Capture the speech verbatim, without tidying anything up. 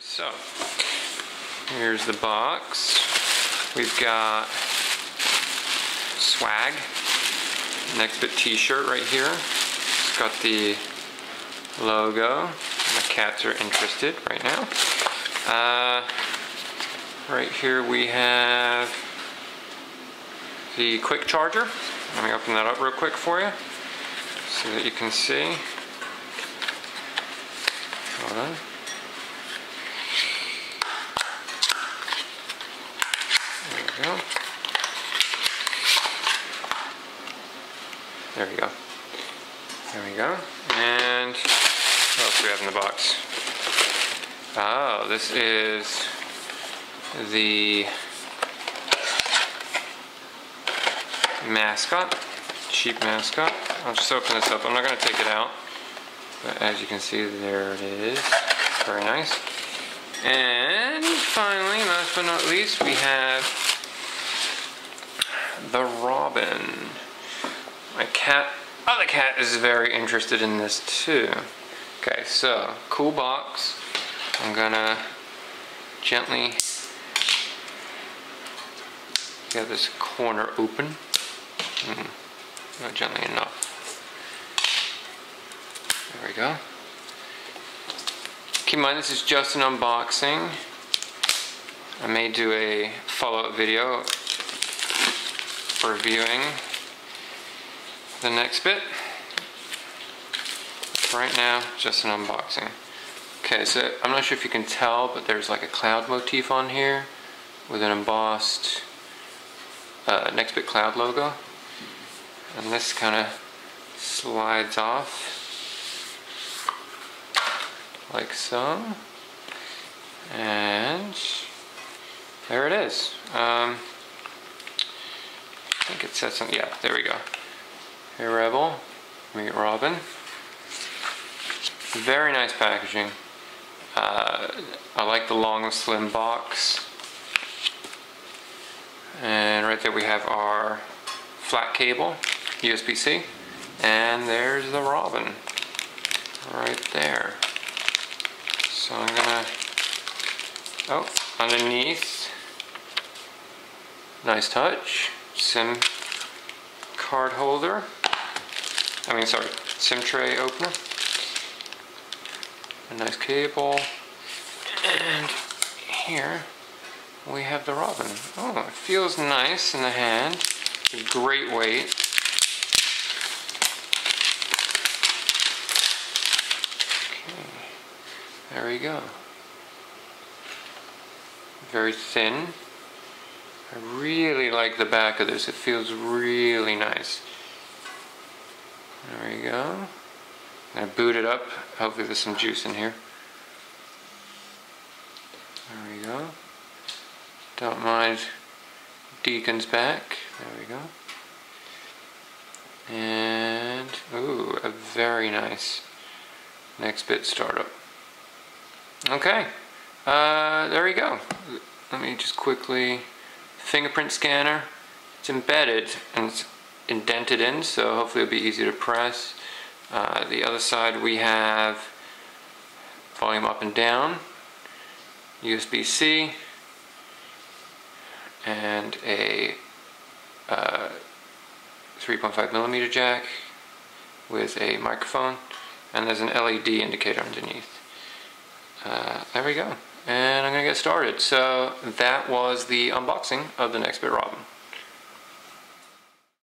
So, here's the box. We've got swag, Nextbit t-shirt right here. It's got the logo. My cats are interested right now. Uh, right here we have the quick charger. Let me open that up real quick for you so that you can see. Hold on. There we go. There we go. There we go. And what else do we have in the box? Oh, this is the mascot. Cheap mascot. I'll just open this up. I'm not going to take it out. But as you can see, there it is. Very nice. And finally, last but not least, we have the Robin. My cat, other cat is very interested in this too. Okay, so cool box. I'm gonna gently get this corner open. Mm, not gently enough. There we go. Keep in mind, this is just an unboxing. I may do a follow-up video reviewing the next bit. Right now, just an unboxing. Okay, so I'm not sure if you can tell, but there's like a cloud motif on here with an embossed uh, Nextbit cloud logo. And this kind of slides off like so. And there it is. Um, I think it says something. Yeah, there we go. Hey Rebel, meet Robin. Very nice packaging. Uh, I like the long, slim box. And right there we have our flat cable, U S B C. And there's the Robin, right there. So I'm gonna, oh, underneath, nice touch, SIM card holder. I mean, sorry, SIM tray opener, a nice cable, and here we have the Robin. Oh, it feels nice in the hand, it's a great weight. Okay, there we go. Very thin. I really like the back of this. It feels really nice. There we go. I'm going to boot it up. Hopefully there's some juice in here. There we go. Don't mind Deacon's back. There we go. And, ooh, a very nice Nextbit startup. Okay. Uh, there we go. Let me just quickly... fingerprint scanner. It's embedded and it's indented in, so hopefully it'll be easy to press. Uh, the other side we have volume up and down, U S B C, and a uh, three point five millimeter jack with a microphone, and there's an L E D indicator underneath. Uh, there we go. And I'm going to get started. So that was the unboxing of the Nextbit Robin.